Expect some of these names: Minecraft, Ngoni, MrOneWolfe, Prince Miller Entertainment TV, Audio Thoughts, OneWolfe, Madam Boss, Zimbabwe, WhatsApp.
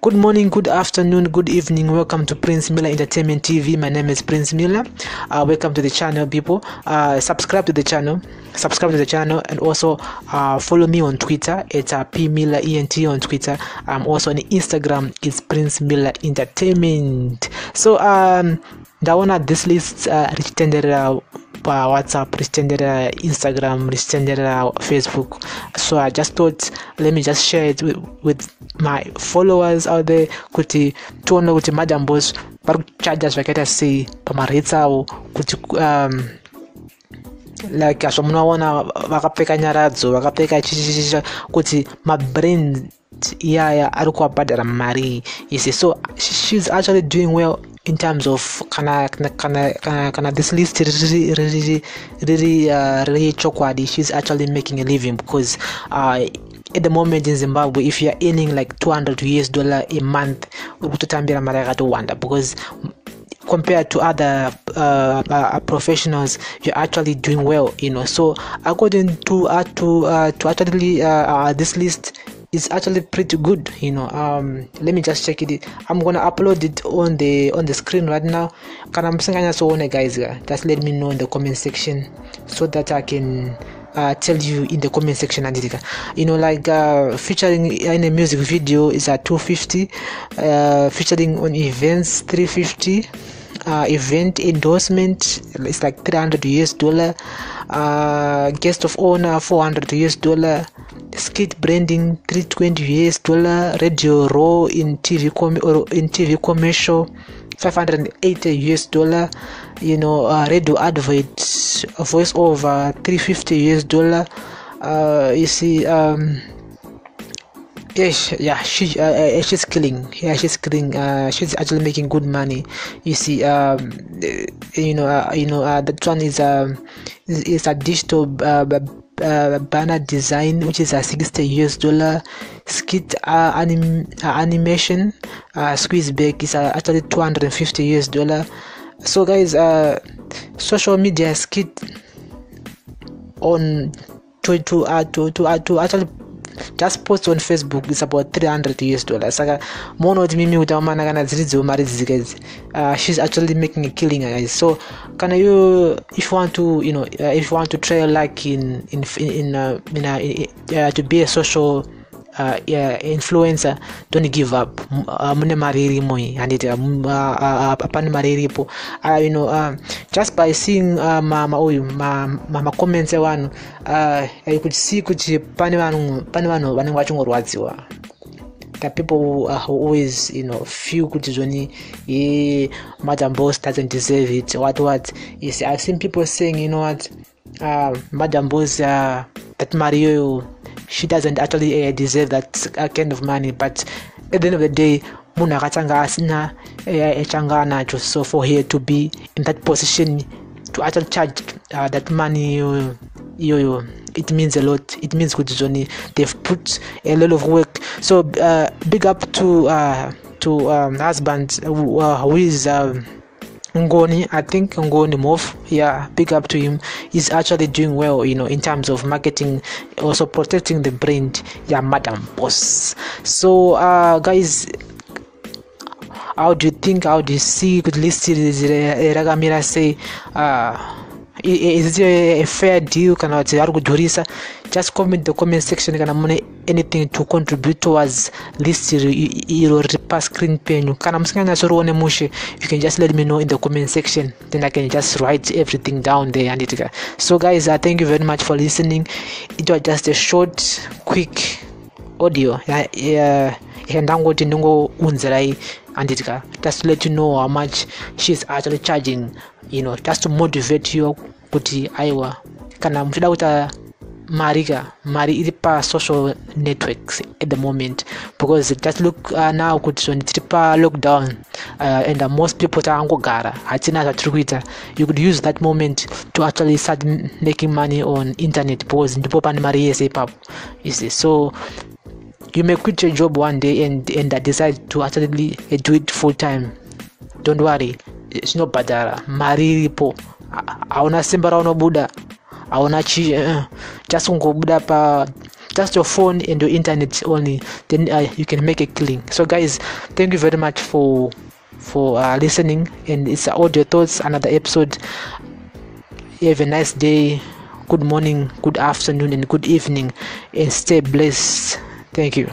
Good morning, good afternoon, good evening. Welcome to Prince Miller Entertainment TV. My name is Prince Miller. Welcome to the channel, people. Subscribe to the channel, and also follow me on Twitter. It's PMillerENT on Twitter. I'm also on Instagram. It's Prince Miller Entertainment. So ndaona this list retendera WhatsApp, retendera Instagram, retendera Facebook. So I just thought, let me just share it with my followers out there. Kuti tuona kuti Madam Boss pari charges vakaita sei pamarates avo, kuti like as munoona vakapfeka nyaradzo, vakapfeka chichichicha kuti mabrand yaya ari kuabhadhara mari. You see, so she's actually doing well in terms of kana this list really chokwadi. She's actually making a living, because at the moment in Zimbabwe, if you are earning like $200 a month, utotambira mari yakatowanda, because compared to other professionals, you're actually doing well, you know. So according to actually this list is actually pretty good, you know. Let me just check it. I'm gonna upload it on the screen right now. Can I'm saying so on, guys? Just let me know in the comment section so that I can tell you in the comment section, you know, like featuring in a music video is at 250, featuring on events 350, event endorsement it's like $300, guest of honor $400, skit branding $320, radio raw in TV commercial $580, you know, radio advert voice over $350. You see, yeah, she's killing. Yeah, she's killing. She's actually making good money. You see, that one is a digital banner design, which is a $60. Skit animation squeeze back is actually $250. So guys, social media skit on to actually just post on Facebook is about $300. Like mono with Mimi with Amana Gana Zirizo Maris, guys. She's actually making a killing, guys. So can you, if you want to, you know, if you want to try like to be a social influencer, don't give up. You know, just by seeing my comments, you could see that people who always, you know, feel Madam Boss doesn't deserve it. What is, I've seen people saying, you know what, Madam Boss, that Mario, she doesn't actually deserve that kind of money. But at the end of the day, so for her to be in that position to actually charge that money, it means a lot. It means good, Johnny. They've put a lot of work. So big up to husband who is Ngoni, I think Ngoni Move, yeah, big up to him. He's actually doing well, you know, in terms of marketing, also protecting the brand, yeah, Madam Boss. So guys, how do you think, how do you see good list is Ragamira say is it a fair deal? Can I just comment the comment section? Can I anything to contribute towards list your repass screen pain? Can I'm saying you can just let me know in the comment section, then I can just write everything down there. And it, so guys, I thank you very much for listening. It was just a short, quick audio. And I'm going to know and it just to let you know how much she's actually charging, you know, just to motivate you. Kuti Iowa can I'm without a Mariga Maripa social networks at the moment, because just look now could tripa lockdown and most people are Angogara Hatina Twitter. You could use that moment to actually start making money on internet, because the Pope and Maria say pub, you see. So you may quit your job one day and decide to actually do it full time. Don't worry, it's not badara. Mariripo, I wanna simba no Buddha. I wanna just go Buddha pa. just your phone and your internet only, then you can make a killing. So guys, thank you very much for listening, and it's Audio Thoughts, another episode. Have a nice day, good morning, good afternoon, and good evening, and stay blessed. Thank you.